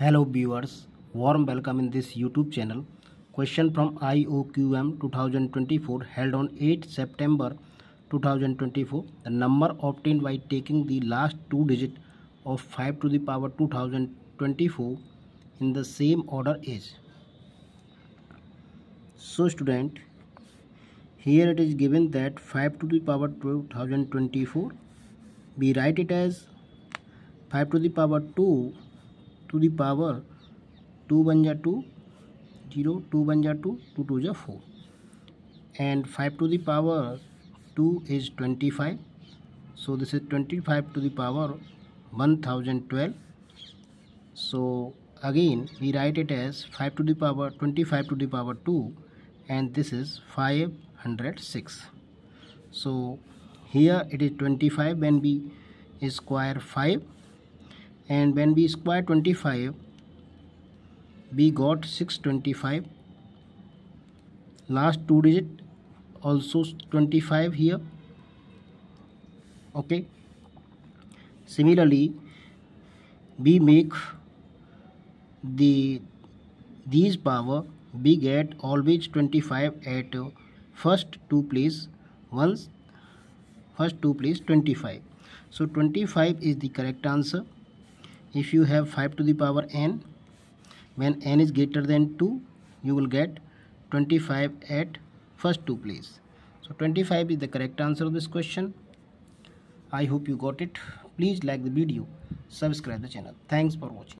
Hello viewers, warm welcome in this YouTube channel. Question from IOQM 2024 held on 8 September 2024. The number obtained by taking the last 2 digit of 5 to the power 2024 in the same order is. So student, here it is given that 5 to the power 2024. We write it as 5 to the power 2 to the power 2 1 ja 2 0 2 1 ja 2 2 2 ja 4, and 5 to the power 2 is 25, so this is 25 to the power 1012. So again we write it as 5 to the power 25 to the power 2, and this is 506. So here it is 25 when we square 5, and when we square 25 we got 625. Last 2 digit also 25 here. Okay, similarly we make these power, we get always 25 at first 2 place, once first 2 place 25. So 25 is the correct answer. If you have 5 to the power n, when n is greater than 2, you will get 25 at first 2 place. So 25 is the correct answer of this question. I hope you got it. Please like the video, subscribe the channel. Thanks for watching.